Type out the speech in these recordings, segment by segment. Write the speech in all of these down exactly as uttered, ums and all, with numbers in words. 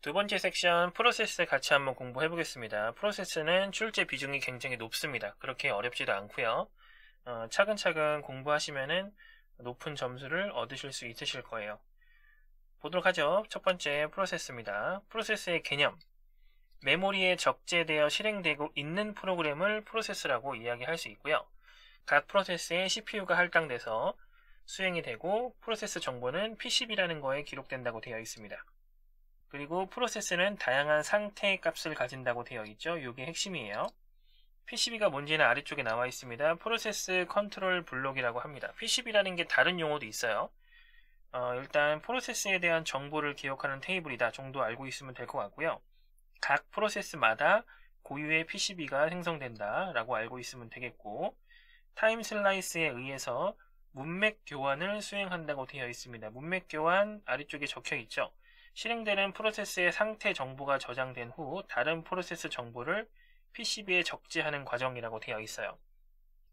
두 번째 섹션 프로세스 같이 한번 공부해 보겠습니다. 프로세스는 출제 비중이 굉장히 높습니다. 그렇게 어렵지도 않고요. 어, 차근차근 공부하시면은 높은 점수를 얻으실 수 있으실 거예요. 보도록 하죠. 첫 번째 프로세스입니다. 프로세스의 개념. 메모리에 적재되어 실행되고 있는 프로그램을 프로세스라고 이야기할 수 있고요. 각 프로세스에 씨피유가 할당돼서 수행이 되고 프로세스 정보는 피씨비라는 거에 기록된다고 되어 있습니다. 그리고 프로세스는 다양한 상태의 값을 가진다고 되어 있죠. 이게 핵심이에요. 피씨비가 뭔지는 아래쪽에 나와 있습니다. 프로세스 컨트롤 블록이라고 합니다. 피씨비라는 게 다른 용어도 있어요. 어, 일단 프로세스에 대한 정보를 기록하는 테이블이다 정도 알고 있으면 될 것 같고요. 각 프로세스마다 고유의 피씨비가 생성된다 라고 알고 있으면 되겠고, 타임 슬라이스에 의해서 문맥 교환을 수행한다고 되어 있습니다. 문맥 교환 아래쪽에 적혀 있죠. 실행되는 프로세스의 상태 정보가 저장된 후 다른 프로세스 정보를 피씨비에 적재하는 과정이라고 되어 있어요.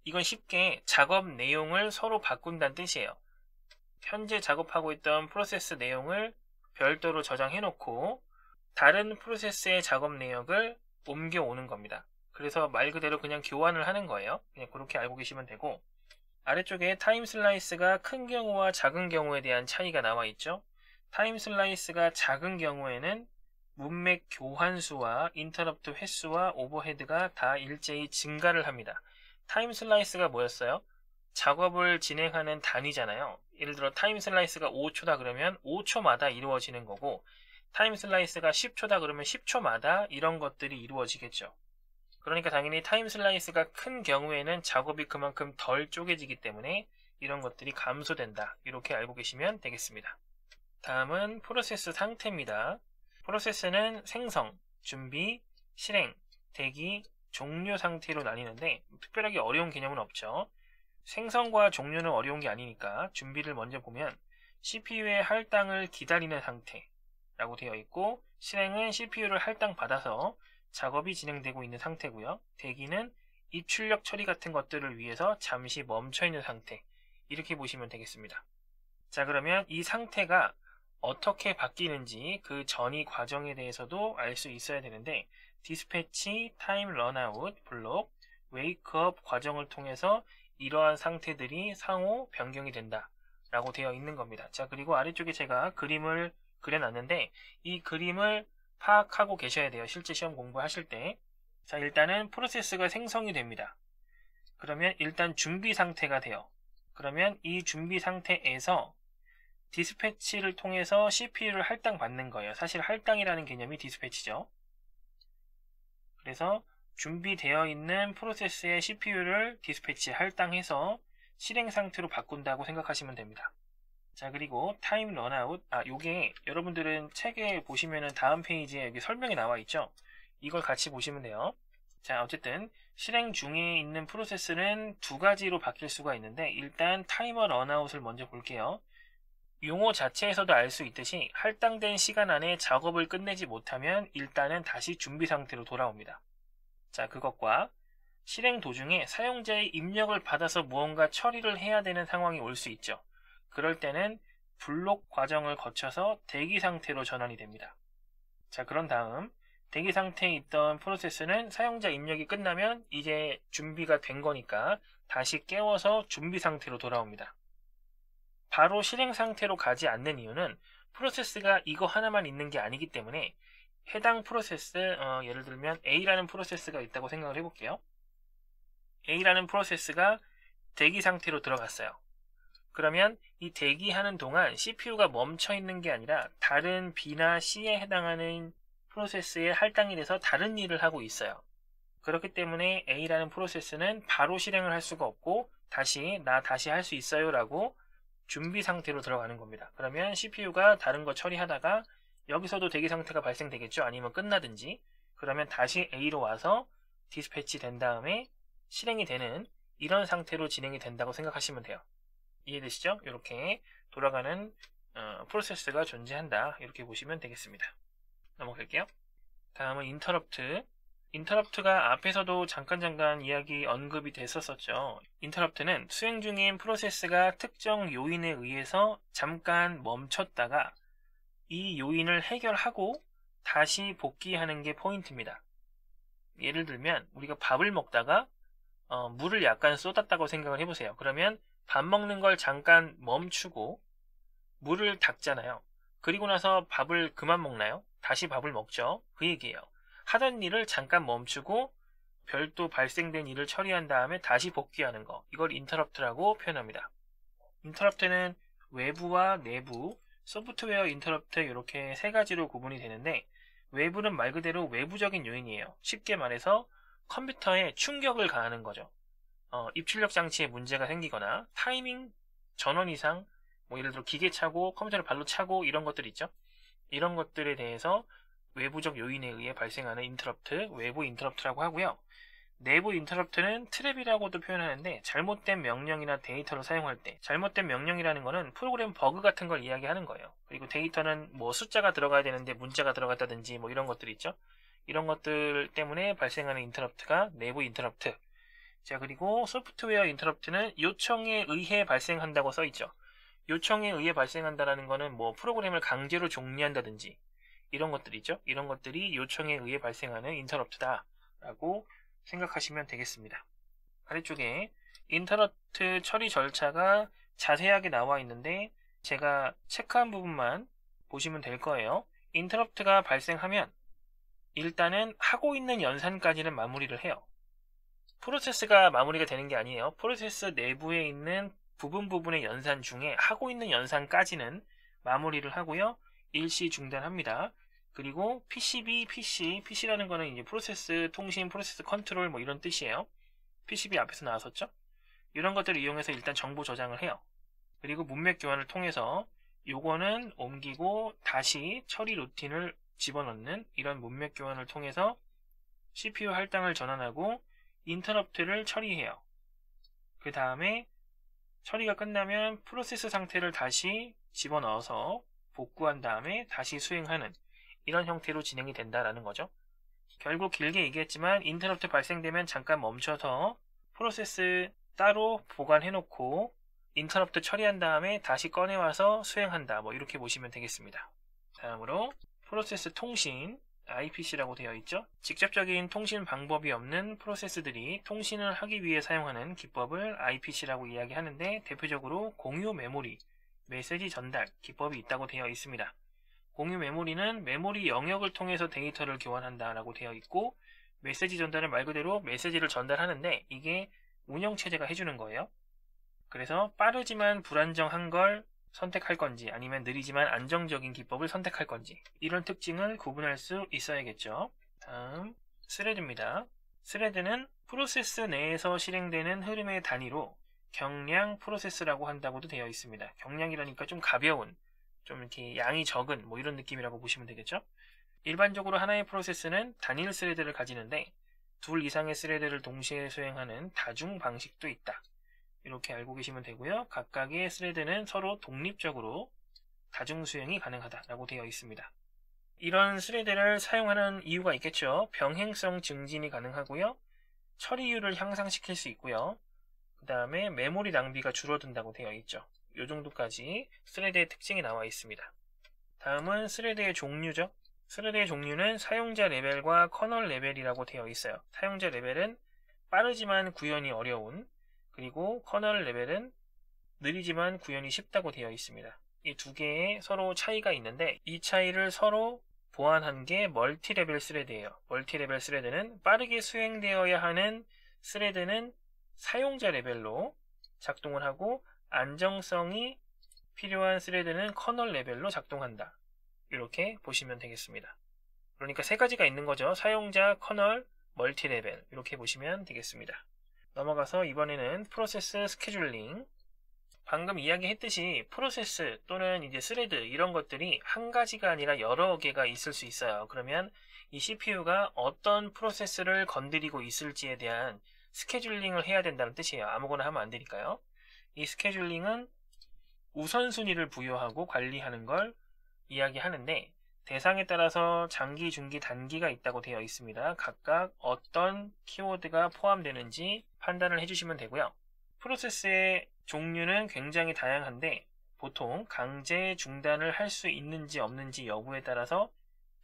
이건 쉽게 작업 내용을 서로 바꾼다는 뜻이에요. 현재 작업하고 있던 프로세스 내용을 별도로 저장해놓고 다른 프로세스의 작업 내역을 옮겨오는 겁니다. 그래서 말 그대로 그냥 교환을 하는 거예요. 그냥 그렇게 알고 계시면 되고, 아래쪽에 타임 슬라이스가 큰 경우와 작은 경우에 대한 차이가 나와 있죠. 타임 슬라이스가 작은 경우에는 문맥 교환수와 인터럽트 횟수와 오버헤드가 다 일제히 증가를 합니다. 타임 슬라이스가 뭐였어요? 작업을 진행하는 단위잖아요. 예를 들어 타임 슬라이스가 오 초다 그러면 오 초마다 이루어지는 거고, 타임 슬라이스가 십 초다 그러면 십 초마다 이런 것들이 이루어지겠죠. 그러니까 당연히 타임 슬라이스가 큰 경우에는 작업이 그만큼 덜 쪼개지기 때문에 이런 것들이 감소된다. 이렇게 알고 계시면 되겠습니다. 다음은 프로세스 상태입니다. 프로세스는 생성, 준비, 실행, 대기, 종료 상태로 나뉘는데 특별하게 어려운 개념은 없죠. 생성과 종료는 어려운 게 아니니까 준비를 먼저 보면 씨피유의 할당을 기다리는 상태라고 되어 있고, 실행은 씨피유를 할당받아서 작업이 진행되고 있는 상태고요. 대기는 입출력 처리 같은 것들을 위해서 잠시 멈춰있는 상태, 이렇게 보시면 되겠습니다. 자, 그러면 이 상태가 어떻게 바뀌는지 그 전이 과정에 대해서도 알 수 있어야 되는데, 디스패치, 타임 런아웃, 블록, 웨이크업 과정을 통해서 이러한 상태들이 상호 변경이 된다 라고 되어 있는 겁니다. 자, 그리고 아래쪽에 제가 그림을 그려놨는데 이 그림을 파악하고 계셔야 돼요. 실제 시험 공부하실 때. 자, 일단은 프로세스가 생성이 됩니다. 그러면 일단 준비 상태가 돼요. 그러면 이 준비 상태에서 디스패치를 통해서 씨피유를 할당받는 거예요. 사실 할당이라는 개념이 디스패치죠. 그래서 준비되어 있는 프로세스의 씨피유를 디스패치 할당해서 실행 상태로 바꾼다고 생각하시면 됩니다. 자, 그리고 타임 런아웃, 아 요게 여러분들은 책에 보시면은 다음 페이지에 여기 설명이 나와 있죠. 이걸 같이 보시면 돼요. 자, 어쨌든 실행 중에 있는 프로세스는 두 가지로 바뀔 수가 있는데, 일단 타이머 런아웃을 먼저 볼게요. 용어 자체에서도 알 수 있듯이 할당된 시간 안에 작업을 끝내지 못하면 일단은 다시 준비 상태로 돌아옵니다. 자, 그것과 실행 도중에 사용자의 입력을 받아서 무언가 처리를 해야 되는 상황이 올 수 있죠. 그럴 때는 블록 과정을 거쳐서 대기 상태로 전환이 됩니다. 자, 그런 다음 대기 상태에 있던 프로세스는 사용자 입력이 끝나면 이제 준비가 된 거니까 다시 깨워서 준비 상태로 돌아옵니다. 바로 실행 상태로 가지 않는 이유는 프로세스가 이거 하나만 있는 게 아니기 때문에 해당 프로세스, 어, 예를 들면 A라는 프로세스가 있다고 생각을 해볼게요. A라는 프로세스가 대기 상태로 들어갔어요. 그러면 이 대기하는 동안 씨피유가 멈춰 있는 게 아니라 다른 B나 C에 해당하는 프로세스에 할당이 돼서 다른 일을 하고 있어요. 그렇기 때문에 A라는 프로세스는 바로 실행을 할 수가 없고 다시 나 다시 할 수 있어요 라고 준비 상태로 들어가는 겁니다. 그러면 씨피유가 다른 거 처리하다가 여기서도 대기 상태가 발생되겠죠. 아니면 끝나든지. 그러면 다시 A로 와서 디스패치 된 다음에 실행이 되는 이런 상태로 진행이 된다고 생각하시면 돼요. 이해되시죠? 이렇게 돌아가는 어, 프로세스가 존재한다. 이렇게 보시면 되겠습니다. 넘어갈게요. 다음은 인터럽트. 인터럽트가 앞에서도 잠깐 잠깐 이야기 언급이 됐었었죠. 인터럽트는 수행 중인 프로세스가 특정 요인에 의해서 잠깐 멈췄다가 이 요인을 해결하고 다시 복귀하는 게 포인트입니다. 예를 들면 우리가 밥을 먹다가 어, 물을 약간 쏟았다고 생각을 해보세요. 그러면 밥 먹는 걸 잠깐 멈추고 물을 닦잖아요. 그리고 나서 밥을 그만 먹나요? 다시 밥을 먹죠. 그 얘기예요. 하던 일을 잠깐 멈추고 별도 발생된 일을 처리한 다음에 다시 복귀하는 거. 이걸 인터럽트라고 표현합니다. 인터럽트는 외부와 내부, 소프트웨어 인터럽트 이렇게 세 가지로 구분이 되는데 외부는 말 그대로 외부적인 요인이에요. 쉽게 말해서 컴퓨터에 충격을 가하는 거죠. 어, 입출력 장치에 문제가 생기거나 타이밍 전원 이상, 뭐 예를 들어 기계 차고 컴퓨터를 발로 차고 이런 것들 있죠. 이런 것들에 대해서 외부적 요인에 의해 발생하는 인터럽트, 외부 인터럽트라고 하고요. 내부 인터럽트는 트랩이라고도 표현하는데 잘못된 명령이나 데이터를 사용할 때 잘못된 명령이라는 거는 프로그램 버그 같은 걸 이야기하는 거예요. 그리고 데이터는 뭐 숫자가 들어가야 되는데 문자가 들어갔다든지 뭐 이런 것들 있죠. 이런 것들 때문에 발생하는 인터럽트가 내부 인터럽트. 자, 그리고 소프트웨어 인터럽트는 요청에 의해 발생한다고 써 있죠. 요청에 의해 발생한다는 거는 뭐 프로그램을 강제로 종료한다든지 이런 것들이죠. 이런 것들이 요청에 의해 발생하는 인터럽트다 라고 생각하시면 되겠습니다. 아래쪽에 인터럽트 처리 절차가 자세하게 나와 있는데 제가 체크한 부분만 보시면 될 거예요. 인터럽트가 발생하면 일단은 하고 있는 연산까지는 마무리를 해요. 프로세스가 마무리가 되는 게 아니에요. 프로세스 내부에 있는 부분 부분의 연산 중에 하고 있는 연산까지는 마무리를 하고요. 일시 중단합니다. 그리고 피씨비, 피씨, 피씨라는 거는 이제 프로세스 통신, 프로세스 컨트롤 뭐 이런 뜻이에요. 피씨비 앞에서 나왔었죠. 이런 것들을 이용해서 일단 정보 저장을 해요. 그리고 문맥 교환을 통해서 요거는 옮기고 다시 처리 루틴을 집어넣는 이런 문맥 교환을 통해서 씨피유 할당을 전환하고 인터럽트를 처리해요. 그 다음에 처리가 끝나면 프로세스 상태를 다시 집어넣어서 복구한 다음에 다시 수행하는 이런 형태로 진행이 된다라는 거죠. 결국 길게 얘기했지만 인터럽트 발생되면 잠깐 멈춰서 프로세스 따로 보관해놓고 인터럽트 처리한 다음에 다시 꺼내와서 수행한다. 뭐 이렇게 보시면 되겠습니다. 다음으로 프로세스 통신, 아이피씨라고 되어 있죠. 직접적인 통신 방법이 없는 프로세스들이 통신을 하기 위해 사용하는 기법을 아이피씨라고 이야기하는데 대표적으로 공유 메모리, 메시지 전달 기법이 있다고 되어 있습니다. 공유 메모리는 메모리 영역을 통해서 데이터를 교환한다라고 되어 있고 메시지 전달은 말 그대로 메시지를 전달하는데 이게 운영체제가 해주는 거예요. 그래서 빠르지만 불안정한 걸 선택할 건지 아니면 느리지만 안정적인 기법을 선택할 건지 이런 특징을 구분할 수 있어야겠죠. 다음 스레드입니다. 스레드는 프로세스 내에서 실행되는 흐름의 단위로 경량 프로세스라고 한다고도 되어 있습니다. 경량이라니까 좀 가벼운, 좀 이렇게 양이 적은 뭐 이런 느낌이라고 보시면 되겠죠. 일반적으로 하나의 프로세스는 단일 스레드를 가지는데 둘 이상의 스레드를 동시에 수행하는 다중 방식도 있다. 이렇게 알고 계시면 되고요. 각각의 스레드는 서로 독립적으로 다중 수행이 가능하다라고 되어 있습니다. 이런 스레드를 사용하는 이유가 있겠죠. 병행성 증진이 가능하고요. 처리율을 향상시킬 수 있고요. 그 다음에 메모리 낭비가 줄어든다고 되어 있죠. 이 정도까지 스레드의 특징이 나와 있습니다. 다음은 스레드의 종류죠. 스레드의 종류는 사용자 레벨과 커널 레벨이라고 되어 있어요. 사용자 레벨은 빠르지만 구현이 어려운, 그리고 커널 레벨은 느리지만 구현이 쉽다고 되어 있습니다. 이 두 개의 서로 차이가 있는데 이 차이를 서로 보완한 게 멀티 레벨 스레드예요. 멀티 레벨 스레드는 빠르게 수행되어야 하는 스레드는 사용자 레벨로 작동을 하고 안정성이 필요한 스레드는 커널 레벨로 작동한다. 이렇게 보시면 되겠습니다. 그러니까 세 가지가 있는 거죠. 사용자, 커널, 멀티 레벨 이렇게 보시면 되겠습니다. 넘어가서 이번에는 프로세스 스케줄링. 방금 이야기했듯이 프로세스 또는 이제 스레드 이런 것들이 한 가지가 아니라 여러 개가 있을 수 있어요. 그러면 이 씨피유가 어떤 프로세스를 건드리고 있을지에 대한 스케줄링을 해야 된다는 뜻이에요. 아무거나 하면 안 되니까요. 이 스케줄링은 우선순위를 부여하고 관리하는 걸 이야기하는데 대상에 따라서 장기, 중기, 단기가 있다고 되어 있습니다. 각각 어떤 키워드가 포함되는지 판단을 해주시면 되고요. 프로세스의 종류는 굉장히 다양한데 보통 강제 중단을 할 수 있는지 없는지 여부에 따라서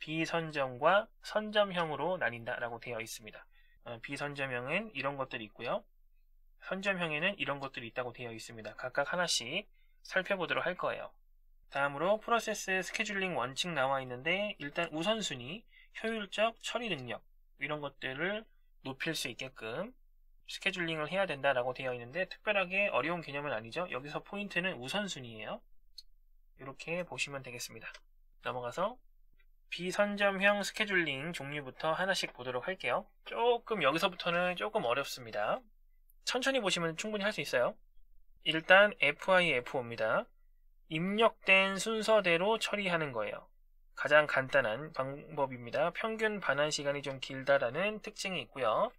비선점과 선점형으로 나뉜다라고 되어 있습니다. 어, 비선점형은 이런 것들이 있고요. 선점형에는 이런 것들이 있다고 되어 있습니다. 각각 하나씩 살펴보도록 할 거예요. 다음으로 프로세스 스케줄링 원칙 나와 있는데 일단 우선순위, 효율적 처리 능력 이런 것들을 높일 수 있게끔 스케줄링을 해야 된다라고 되어 있는데 특별하게 어려운 개념은 아니죠. 여기서 포인트는 우선순위예요. 이렇게 보시면 되겠습니다. 넘어가서 비선점형 스케줄링 종류부터 하나씩 보도록 할게요. 조금 여기서부터는 조금 어렵습니다. 천천히 보시면 충분히 할 수 있어요. 일단 에프 아이 에프 오입니다. 입력된 순서대로 처리하는 거예요. 가장 간단한 방법입니다. 평균 반환 시간이 좀 길다라는 특징이 있고요.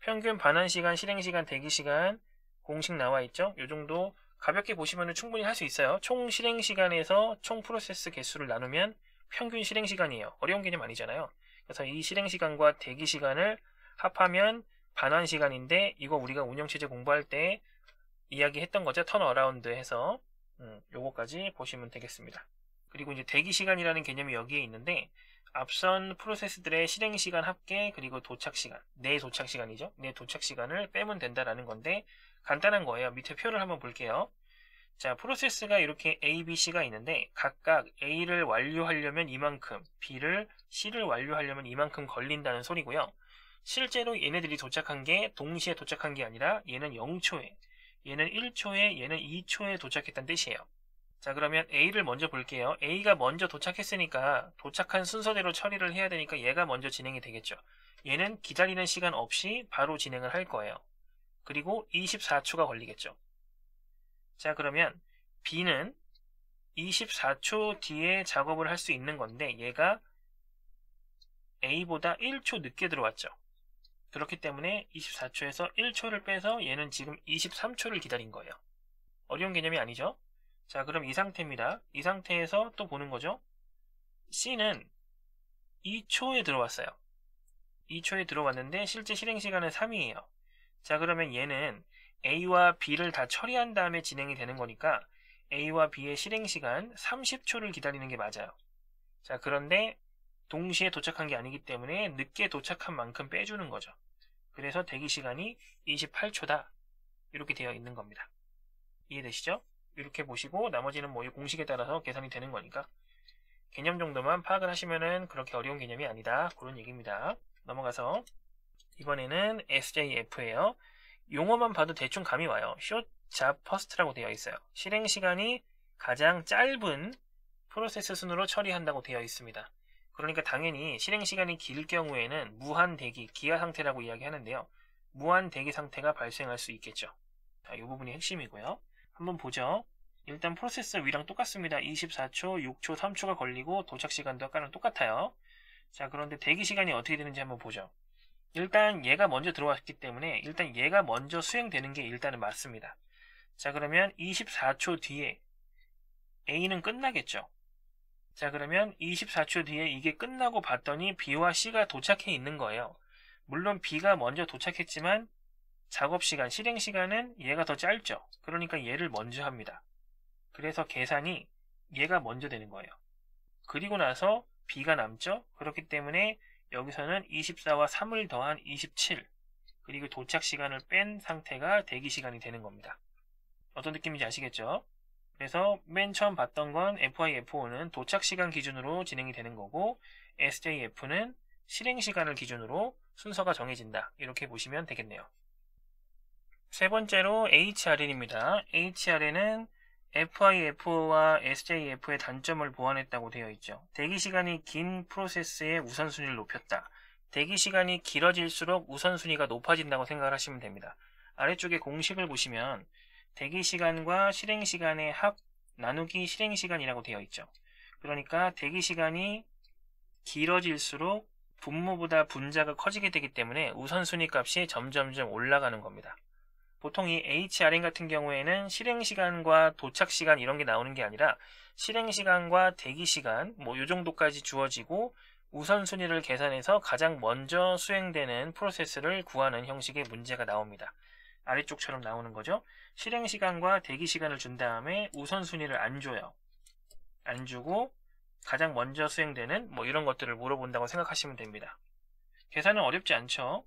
평균 반환 시간, 실행 시간, 대기 시간 공식 나와 있죠. 이 정도 가볍게 보시면 충분히 할 수 있어요. 총 실행 시간에서 총 프로세스 개수를 나누면 평균 실행 시간이에요. 어려운 개념 아니잖아요. 그래서 이 실행 시간과 대기 시간을 합하면 반환 시간인데 이거 우리가 운영체제 공부할 때 이야기했던 거죠. 턴어라운드 해서 음, 요거까지 보시면 되겠습니다. 그리고 이제 대기 시간이라는 개념이 여기에 있는데 앞선 프로세스들의 실행 시간 합계 그리고 도착 시간, 내 도착 시간이죠. 내 도착 시간을 빼면 된다라는 건데 간단한 거예요. 밑에 표를 한번 볼게요. 자, 프로세스가 이렇게 A, B, C가 있는데 각각 A를 완료하려면 이만큼, B를, C를 완료하려면 이만큼 걸린다는 소리고요. 실제로 얘네들이 도착한 게 동시에 도착한 게 아니라 얘는 영 초에, 얘는 일 초에, 얘는 이 초에 도착했다는 뜻이에요. 자, 그러면 A를 먼저 볼게요. A가 먼저 도착했으니까 도착한 순서대로 처리를 해야 되니까 얘가 먼저 진행이 되겠죠. 얘는 기다리는 시간 없이 바로 진행을 할 거예요. 그리고 이십사 초가 걸리겠죠. 자, 그러면 B는 이십사 초 뒤에 작업을 할 수 있는 건데 얘가 A보다 일 초 늦게 들어왔죠. 그렇기 때문에 이십사 초에서 일 초를 빼서 얘는 지금 이십삼 초를 기다린 거예요. 어려운 개념이 아니죠? 자, 그럼 이 상태입니다. 이 상태에서 또 보는 거죠. C는 이 초에 들어왔어요. 이 초에 들어왔는데 실제 실행 시간은 삼이에요. 자, 그러면 얘는 A와 B를 다 처리한 다음에 진행이 되는 거니까 A와 B의 실행 시간 삼십 초를 기다리는 게 맞아요. 자, 그런데 동시에 도착한 게 아니기 때문에 늦게 도착한 만큼 빼주는 거죠. 그래서 대기 시간이 이십팔 초다. 이렇게 되어 있는 겁니다. 이해되시죠? 이렇게 보시고 나머지는 뭐 이 공식에 따라서 계산이 되는 거니까 개념 정도만 파악을 하시면은 그렇게 어려운 개념이 아니다. 그런 얘기입니다. 넘어가서 이번에는 에스 제이 에프예요. 용어만 봐도 대충 감이 와요. Short Job First라고 되어 있어요. 실행 시간이 가장 짧은 프로세스 순으로 처리한다고 되어 있습니다. 그러니까 당연히 실행 시간이 길 경우에는 무한 대기, 기아 상태라고 이야기하는데요. 무한 대기 상태가 발생할 수 있겠죠. 자, 이 부분이 핵심이고요. 한번 보죠. 일단 프로세스 위랑 똑같습니다. 이십사 초, 육 초, 삼 초가 걸리고 도착시간도 아까랑 똑같아요. 자, 그런데 대기시간이 어떻게 되는지 한번 보죠. 일단 얘가 먼저 들어왔기 때문에 일단 얘가 먼저 수행되는 게 일단은 맞습니다. 자, 그러면 이십사 초 뒤에 A는 끝나겠죠. 자, 그러면 이십사 초 뒤에 이게 끝나고 봤더니 B와 C가 도착해 있는 거예요. 물론 B가 먼저 도착했지만 작업시간, 실행시간은 얘가 더 짧죠. 그러니까 얘를 먼저 합니다. 그래서 계산이 얘가 먼저 되는 거예요. 그리고 나서 B가 남죠. 그렇기 때문에 여기서는 이십사와 삼을 더한 이십칠, 그리고 도착시간을 뺀 상태가 대기시간이 되는 겁니다. 어떤 느낌인지 아시겠죠? 그래서 맨 처음 봤던 건 에프 아이 에프 오는 도착시간 기준으로 진행이 되는 거고 에스 제이 에프는 실행시간을 기준으로 순서가 정해진다. 이렇게 보시면 되겠네요. 세 번째로 에이치 알 엔입니다. 에이치 알 엔은 에프 아이 에프 오와 에스 제이 에프의 단점을 보완했다고 되어 있죠. 대기시간이 긴 프로세스의 우선순위를 높였다. 대기시간이 길어질수록 우선순위가 높아진다고 생각을 하시면 됩니다. 아래쪽에 공식을 보시면 대기시간과 실행시간의 합 나누기 실행시간이라고 되어 있죠. 그러니까 대기시간이 길어질수록 분모보다 분자가 커지게 되기 때문에 우선순위 값이 점점점 올라가는 겁니다. 보통 이 에이치 알 엔 같은 경우에는 실행시간과 도착시간 이런 게 나오는 게 아니라 실행시간과 대기시간 뭐 이 정도까지 주어지고 우선순위를 계산해서 가장 먼저 수행되는 프로세스를 구하는 형식의 문제가 나옵니다. 아래쪽처럼 나오는 거죠. 실행시간과 대기시간을 준 다음에 우선순위를 안 줘요. 안 주고 가장 먼저 수행되는 뭐 이런 것들을 물어본다고 생각하시면 됩니다. 계산은 어렵지 않죠.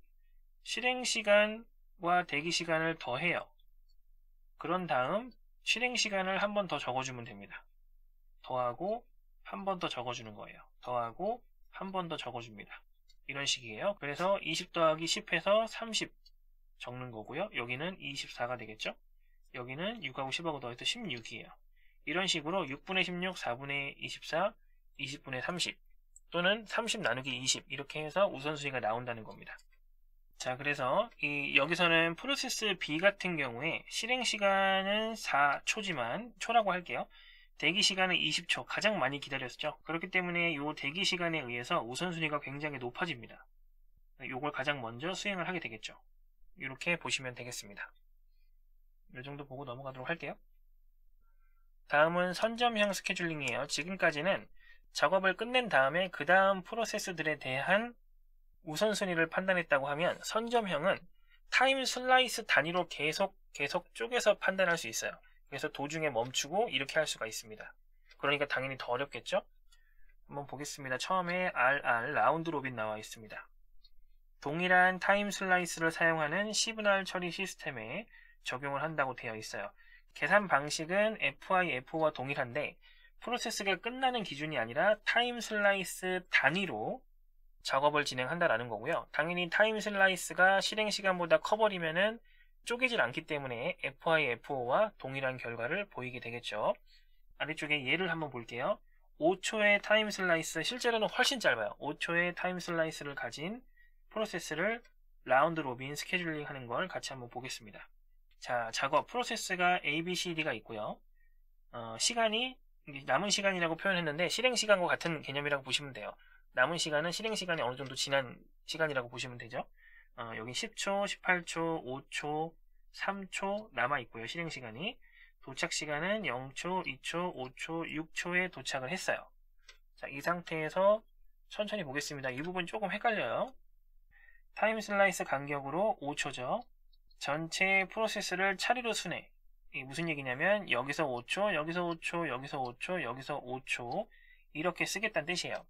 실행시간과 대기시간을 더해요. 그런 다음 실행시간을 한 번 더 적어주면 됩니다. 더하고 한 번 더 적어주는 거예요. 더하고 한 번 더 적어줍니다. 이런 식이에요. 그래서 이십 더하기 십 해서 삼십 적는 거고요. 여기는 이십사가 되겠죠. 여기는 육하고 십하고 더해서 십육이에요. 이런 식으로 육분의 십육, 사분의 이십사, 이십분의 삼십 또는 삼십 나누기 이십 이렇게 해서 우선순위가 나온다는 겁니다. 자, 그래서 이 여기서는 프로세스 B 같은 경우에 실행시간은 사 초지만 초라고 할게요. 대기시간은 이십 초, 가장 많이 기다렸죠. 그렇기 때문에 이 대기시간에 의해서 우선순위가 굉장히 높아집니다. 이걸 가장 먼저 수행을 하게 되겠죠. 이렇게 보시면 되겠습니다. 이 정도 보고 넘어가도록 할게요. 다음은 선점형 스케줄링이에요. 지금까지는 작업을 끝낸 다음에 그 다음 프로세스들에 대한 우선순위를 판단했다고 하면, 선점형은 타임 슬라이스 단위로 계속 계속 쪼개서 판단할 수 있어요. 그래서 도중에 멈추고 이렇게 할 수가 있습니다. 그러니까 당연히 더 어렵겠죠? 한번 보겠습니다. 처음에 알알 라운드 로빈 나와 있습니다. 동일한 타임 슬라이스를 사용하는 시그널 처리 시스템에 적용을 한다고 되어 있어요. 계산 방식은 에프아이 에프오와 동일한데 프로세스가 끝나는 기준이 아니라 타임 슬라이스 단위로 작업을 진행한다라는 거고요. 당연히 타임 슬라이스가 실행시간보다 커버리면은 쪼개질 않기 때문에 에프아이 에프오와 동일한 결과를 보이게 되겠죠. 아래쪽에 예를 한번 볼게요. 오 초의 타임 슬라이스, 실제로는 훨씬 짧아요. 오 초의 타임 슬라이스를 가진 프로세스를 라운드 로빈 스케줄링 하는 걸 같이 한번 보겠습니다. 자, 작업 프로세스가 에이 비 씨 디가 있고요. 어, 시간이 남은 시간이라고 표현했는데 실행시간과 같은 개념이라고 보시면 돼요. 남은 시간은 실행시간이 어느 정도 지난 시간이라고 보시면 되죠. 어, 여기 십 초, 십팔 초, 오 초, 삼 초 남아있고요. 실행시간이. 도착시간은 영 초, 이 초, 오 초, 육 초에 도착을 했어요. 자, 이 상태에서 천천히 보겠습니다. 이 부분 조금 헷갈려요. 타임 슬라이스 간격으로 오 초죠. 전체 프로세스를 차례로 순해. 이게 무슨 얘기냐면 여기서 오 초, 여기서 오 초, 여기서 오 초, 여기서 오 초 이렇게 쓰겠다는 뜻이에요.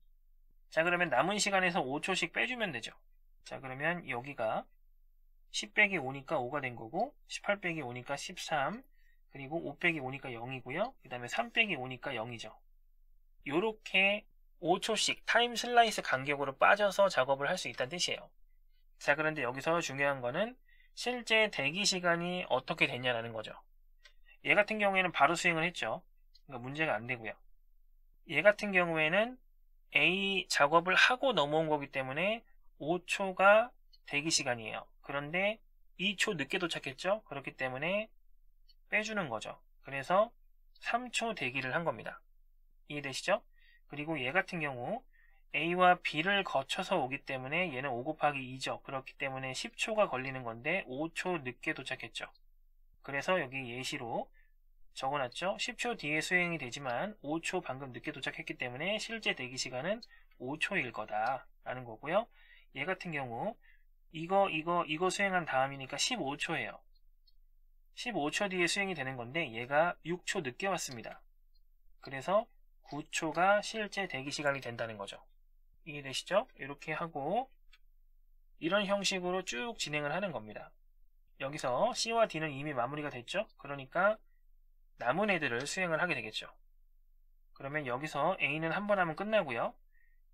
자, 그러면 남은 시간에서 오 초씩 빼주면 되죠. 자, 그러면 여기가 십 빼기 오니까 오가 된 거고, 십팔 빼기 오니까 십삼, 그리고 오 빼기 오니까 영이고요. 그 다음에 삼 빼기 오니까 영이죠. 요렇게 오 초씩 타임 슬라이스 간격으로 빠져서 작업을 할 수 있다는 뜻이에요. 자, 그런데 여기서 중요한 거는 실제 대기 시간이 어떻게 되냐라는 거죠. 얘 같은 경우에는 바로 수행을 했죠. 그러니까 문제가 안 되고요. 얘 같은 경우에는 A 작업을 하고 넘어온 거기 때문에 오 초가 대기시간이에요. 그런데 이 초 늦게 도착했죠. 그렇기 때문에 빼주는 거죠. 그래서 삼 초 대기를 한 겁니다. 이해되시죠? 그리고 얘 같은 경우 A와 B를 거쳐서 오기 때문에 얘는 오 곱하기 이죠. 그렇기 때문에 십 초가 걸리는 건데 오 초 늦게 도착했죠. 그래서 여기 예시로 적어놨죠. 십 초 뒤에 수행이 되지만 오 초 방금 늦게 도착했기 때문에 실제 대기시간은 오 초일 거다 라는 거고요. 얘 같은 경우 이거 이거 이거 수행한 다음이니까 십오 초예요. 십오 초 뒤에 수행이 되는 건데 얘가 육 초 늦게 왔습니다. 그래서 구 초가 실제 대기시간이 된다는 거죠. 이해되시죠? 이렇게 하고 이런 형식으로 쭉 진행을 하는 겁니다. 여기서 C와 D는 이미 마무리가 됐죠. 그러니까 남은 애들을 수행을 하게 되겠죠. 그러면 여기서 A는 한 번 하면 끝나고요.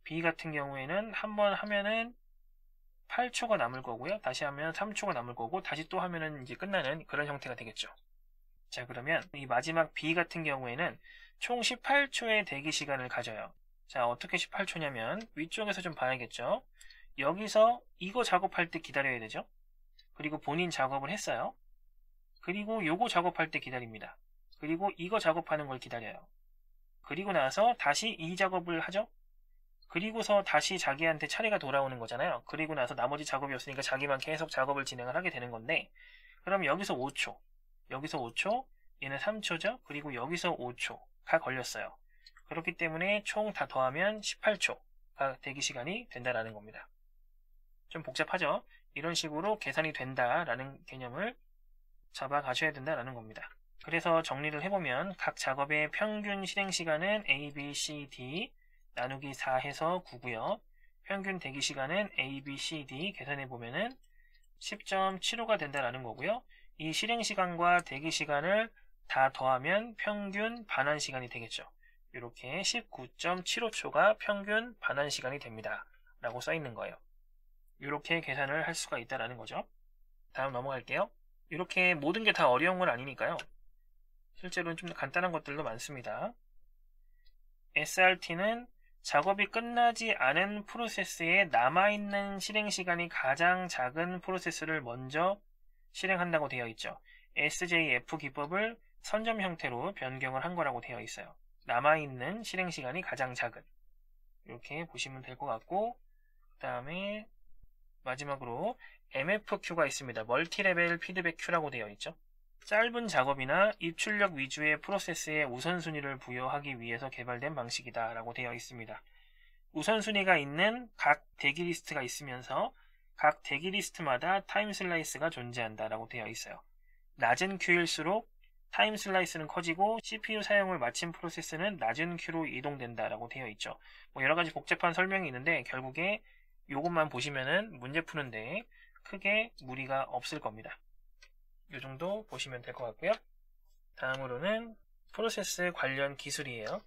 B 같은 경우에는 한 번 하면은 팔 초가 남을 거고요. 다시 하면 삼 초가 남을 거고, 다시 또 하면은 이제 끝나는 그런 형태가 되겠죠. 자, 그러면 이 마지막 B 같은 경우에는 총 십팔 초의 대기 시간을 가져요. 자, 어떻게 십팔 초냐면 위쪽에서 좀 봐야겠죠. 여기서 이거 작업할 때 기다려야 되죠. 그리고 본인 작업을 했어요. 그리고 요거 작업할 때 기다립니다. 그리고 이거 작업하는 걸 기다려요. 그리고 나서 다시 이 작업을 하죠. 그리고서 다시 자기한테 차례가 돌아오는 거잖아요. 그리고 나서 나머지 작업이 없으니까 자기만 계속 작업을 진행을 하게 되는 건데, 그럼 여기서 오 초, 여기서 오 초, 얘는 삼 초죠. 그리고 여기서 오 초가 걸렸어요. 그렇기 때문에 총 다 더하면 십팔 초가 대기시간이 된다라는 겁니다. 좀 복잡하죠? 이런 식으로 계산이 된다라는 개념을 잡아가셔야 된다라는 겁니다. 그래서 정리를 해보면 각 작업의 평균 실행시간은 A, B, C, D, 나누기 사 해서 구고요. 평균 대기시간은 A, B, C, D 계산해보면은 십 점 칠오가 된다라는 거고요. 이 실행시간과 대기시간을 다 더하면 평균 반환시간이 되겠죠. 이렇게 십구 점 칠오 초가 평균 반환시간이 됩니다. 라고 써있는 거예요. 이렇게 계산을 할 수가 있다라는 거죠. 다음 넘어갈게요. 이렇게 모든 게 다 어려운 건 아니니까요. 실제로는 좀 간단한 것들도 많습니다. 에스알티는 작업이 끝나지 않은 프로세스에 남아있는 실행시간이 가장 작은 프로세스를 먼저 실행한다고 되어 있죠. 에스제이에프 기법을 선점 형태로 변경을 한 거라고 되어 있어요. 남아있는 실행시간이 가장 작은. 이렇게 보시면 될 것 같고, 그 다음에 마지막으로 엠에프큐가 있습니다. 멀티레벨 피드백 큐라고 되어 있죠. 짧은 작업이나 입출력 위주의 프로세스에 우선순위를 부여하기 위해서 개발된 방식이다 라고 되어 있습니다. 우선순위가 있는 각 대기 리스트가 있으면서 각 대기 리스트마다 타임 슬라이스가 존재한다 라고 되어 있어요. 낮은 큐일수록 타임 슬라이스는 커지고 씨피유 사용을 마친 프로세스는 낮은 큐로 이동된다 라고 되어 있죠. 뭐 여러가지 복잡한 설명이 있는데 결국에 이것만 보시면은 문제 푸는데 크게 무리가 없을 겁니다. 이 정도 보시면 될 것 같고요. 다음으로는 프로세스 관련 기술이에요.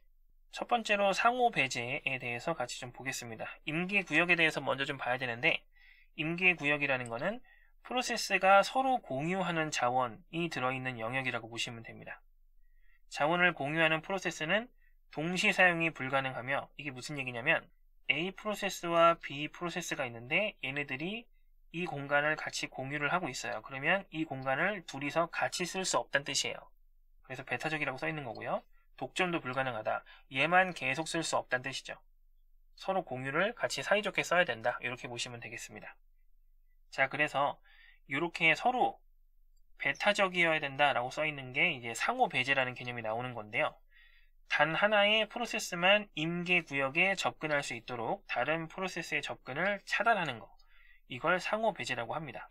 첫 번째로 상호 배제에 대해서 같이 좀 보겠습니다. 임계 구역에 대해서 먼저 좀 봐야 되는데, 임계 구역이라는 거는 프로세스가 서로 공유하는 자원이 들어있는 영역이라고 보시면 됩니다. 자원을 공유하는 프로세스는 동시 사용이 불가능하며, 이게 무슨 얘기냐면 A 프로세스와 B 프로세스가 있는데 얘네들이 이 공간을 같이 공유를 하고 있어요. 그러면 이 공간을 둘이서 같이 쓸 수 없다는 뜻이에요. 그래서 배타적이라고 써 있는 거고요. 독점도 불가능하다. 얘만 계속 쓸 수 없다는 뜻이죠. 서로 공유를 같이 사이좋게 써야 된다. 이렇게 보시면 되겠습니다. 자, 그래서 이렇게 서로 배타적이어야 된다라고 써 있는 게 이제 상호 배제라는 개념이 나오는 건데요. 단 하나의 프로세스만 임계 구역에 접근할 수 있도록 다른 프로세스의 접근을 차단하는 거. 이걸 상호 배제라고 합니다.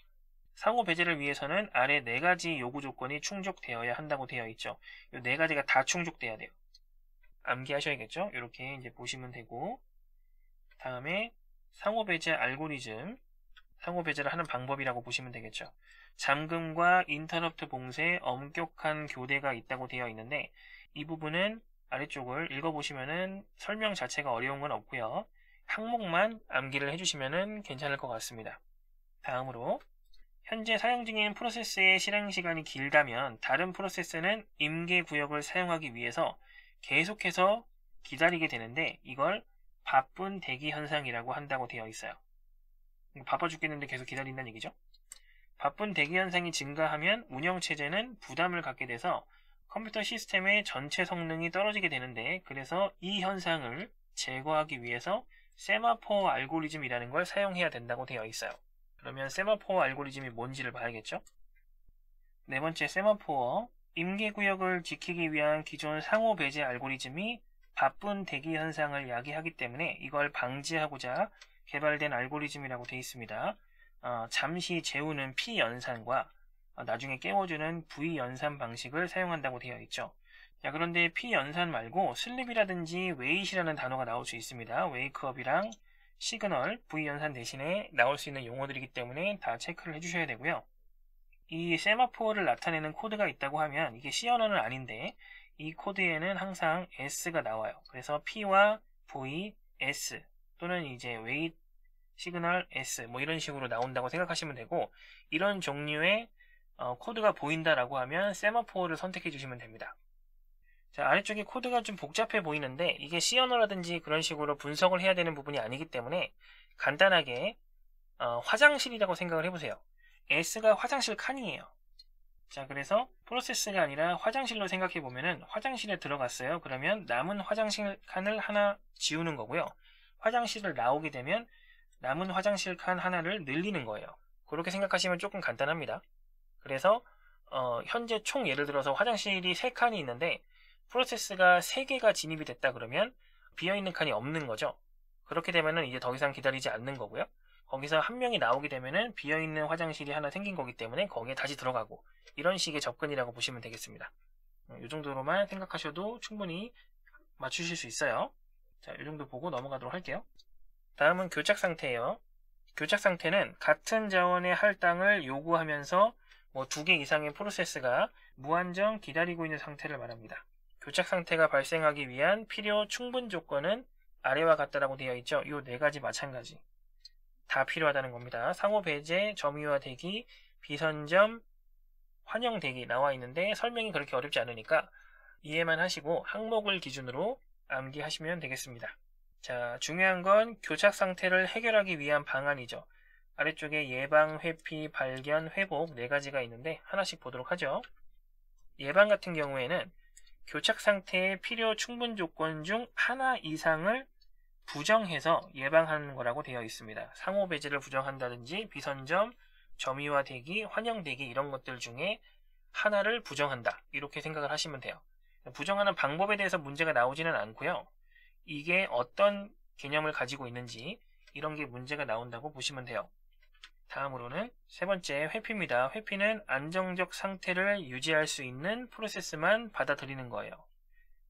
상호 배제를 위해서는 아래 네 가지 요구 조건이 충족되어야 한다고 되어 있죠. 이 네 가지가 다 충족돼야 돼요. 암기하셔야겠죠? 이렇게 이제 보시면 되고, 다음에 상호 배제 알고리즘, 상호 배제를 하는 방법이라고 보시면 되겠죠. 잠금과 인터럽트 봉쇄, 엄격한 교대가 있다고 되어 있는데, 이 부분은 아래쪽을 읽어보시면은 설명 자체가 어려운 건 없고요. 항목만 암기를 해주시면 괜찮을 것 같습니다. 다음으로 현재 사용 중인 프로세스의 실행시간이 길다면 다른 프로세스는 임계 구역을 사용하기 위해서 계속해서 기다리게 되는데 이걸 바쁜 대기 현상이라고 한다고 되어 있어요. 바빠 죽겠는데 계속 기다린다는 얘기죠. 바쁜 대기 현상이 증가하면 운영체제는 부담을 갖게 돼서 컴퓨터 시스템의 전체 성능이 떨어지게 되는데, 그래서 이 현상을 제거하기 위해서 세마포 알고리즘이라는 걸 사용해야 된다고 되어 있어요. 그러면 세마포 알고리즘이 뭔지를 봐야겠죠? 네 번째, 세마포어. 임계구역을 지키기 위한 기존 상호 배제 알고리즘이 바쁜 대기 현상을 야기하기 때문에 이걸 방지하고자 개발된 알고리즘이라고 되어 있습니다. 어, 잠시 재우는 P 연산과 어, 나중에 깨워주는 V 연산 방식을 사용한다고 되어 있죠. 자, 그런데 P연산 말고 슬립이라든지 웨이트이라는 단어가 나올 수 있습니다. 웨이크업이랑 시그널, V연산 대신에 나올 수 있는 용어들이기 때문에 다 체크를 해주셔야 되고요. 이 세마포를 나타내는 코드가 있다고 하면 이게 C 언어는 아닌데 이 코드에는 항상 S가 나와요. 그래서 P와 V, S 또는 이제 웨이트, 시그널, S 뭐 이런 식으로 나온다고 생각하시면 되고, 이런 종류의 어, 코드가 보인다라고 하면 세마포를 선택해 주시면 됩니다. 자, 아래쪽에 코드가 좀 복잡해 보이는데 이게 C 언어라든지 그런 식으로 분석을 해야 되는 부분이 아니기 때문에 간단하게 어, 화장실이라고 생각을 해보세요. S가 화장실 칸이에요. 자, 그래서 프로세스가 아니라 화장실로 생각해보면은 화장실에 들어갔어요. 그러면 남은 화장실 칸을 하나 지우는 거고요. 화장실을 나오게 되면 남은 화장실 칸 하나를 늘리는 거예요. 그렇게 생각하시면 조금 간단합니다. 그래서 어, 현재 총 예를 들어서 화장실이 세 칸이 있는데 프로세스가 세 개가 진입이 됐다 그러면 비어있는 칸이 없는 거죠. 그렇게 되면은 이제 더 이상 기다리지 않는 거고요. 거기서 한 명이 나오게 되면은 비어있는 화장실이 하나 생긴 거기 때문에 거기에 다시 들어가고, 이런 식의 접근이라고 보시면 되겠습니다. 이 정도로만 생각하셔도 충분히 맞추실 수 있어요. 자, 이 정도 보고 넘어가도록 할게요. 다음은 교착 상태예요. 교착 상태는 같은 자원의 할당을 요구하면서 뭐 두 개 이상의 프로세스가 무한정 기다리고 있는 상태를 말합니다. 교착 상태가 발생하기 위한 필요 충분 조건은 아래와 같다라고 되어 있죠. 이 네 가지 마찬가지. 다 필요하다는 겁니다. 상호 배제, 점유화 대기, 비선점, 환영 대기 나와 있는데 설명이 그렇게 어렵지 않으니까 이해만 하시고 항목을 기준으로 암기하시면 되겠습니다. 자, 중요한 건 교착 상태를 해결하기 위한 방안이죠. 아래쪽에 예방, 회피, 발견, 회복 네 가지가 있는데 하나씩 보도록 하죠. 예방 같은 경우에는 교착 상태의 필요 충분 조건 중 하나 이상을 부정해서 예방하는 거라고 되어 있습니다. 상호 배제를 부정한다든지 비선점, 점유화 대기, 환영 대기 이런 것들 중에 하나를 부정한다. 이렇게 생각을 하시면 돼요. 부정하는 방법에 대해서 문제가 나오지는 않고요. 이게 어떤 개념을 가지고 있는지 이런 게 문제가 나온다고 보시면 돼요. 다음으로는 세 번째 회피입니다. 회피는 안정적 상태를 유지할 수 있는 프로세스만 받아들이는 거예요.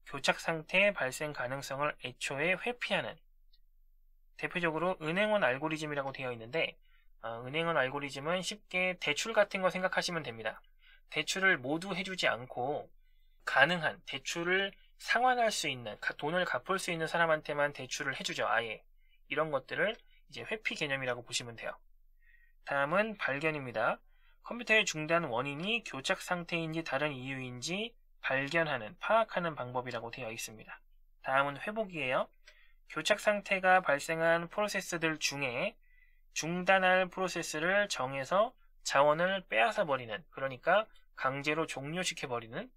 교착 상태의 발생 가능성을 애초에 회피하는, 대표적으로 은행원 알고리즘이라고 되어 있는데 어, 은행원 알고리즘은 쉽게 대출 같은 거 생각하시면 됩니다. 대출을 모두 해주지 않고 가능한 대출을 상환할 수 있는, 돈을 갚을 수 있는 사람한테만 대출을 해주죠. 아예 이런 것들을 이제 회피 개념이라고 보시면 돼요. 다음은 발견입니다. 컴퓨터의 중단 원인이 교착 상태인지 다른 이유인지 발견하는, 파악하는 방법이라고 되어 있습니다. 다음은 회복이에요. 교착 상태가 발생한 프로세스들 중에 중단할 프로세스를 정해서 자원을 빼앗아 버리는, 그러니까 강제로 종료시켜 버리는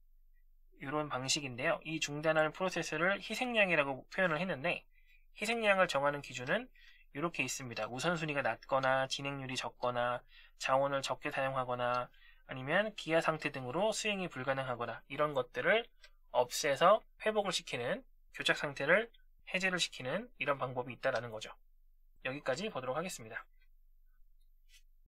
이런 방식인데요. 이 중단할 프로세스를 희생양이라고 표현을 했는데 희생양을 정하는 기준은 이렇게 있습니다. 우선순위가 낮거나 진행률이 적거나 자원을 적게 사용하거나 아니면 기아 상태 등으로 수행이 불가능하거나 이런 것들을 없애서 회복을 시키는, 교착 상태를 해제를 시키는 이런 방법이 있다라는 거죠. 여기까지 보도록 하겠습니다.